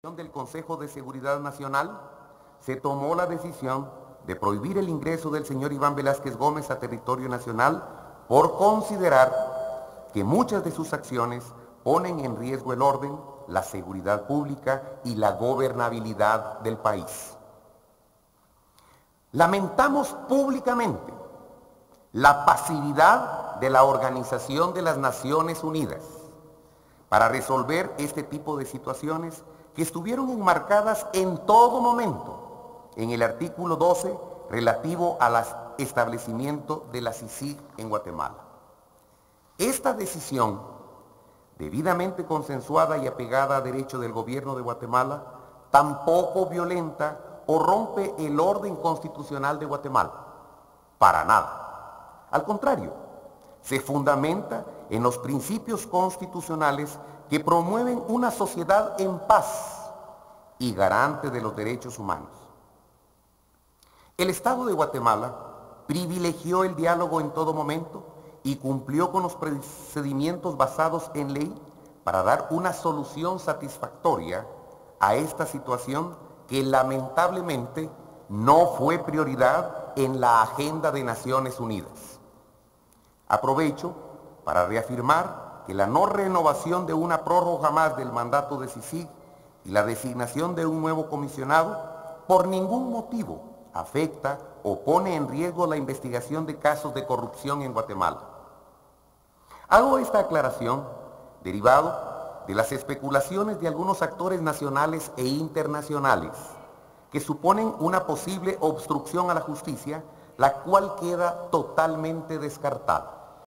Del Consejo de Seguridad Nacional se tomó la decisión de prohibir el ingreso del señor Iván Velázquez Gómez a territorio nacional por considerar que muchas de sus acciones ponen en riesgo el orden, la seguridad pública y la gobernabilidad del país. Lamentamos públicamente la pasividad de la Organización de las Naciones Unidas para resolver este tipo de situaciones que estuvieron enmarcadas en todo momento en el artículo 12 relativo al establecimiento de la CICIG en Guatemala. Esta decisión, debidamente consensuada y apegada a derecho del gobierno de Guatemala, tampoco violenta o rompe el orden constitucional de Guatemala, para nada. Al contrario, se fundamenta en los principios constitucionales que promueven una sociedad en paz y garante de los derechos humanos. El Estado de Guatemala privilegió el diálogo en todo momento y cumplió con los procedimientos basados en ley para dar una solución satisfactoria a esta situación que lamentablemente no fue prioridad en la agenda de Naciones Unidas. Aprovecho para reafirmar que la no renovación de una prórroga más del mandato de CICIG y la designación de un nuevo comisionado por ningún motivo afecta o pone en riesgo la investigación de casos de corrupción en Guatemala. Hago esta aclaración derivado de las especulaciones de algunos actores nacionales e internacionales que suponen una posible obstrucción a la justicia, la cual queda totalmente descartada.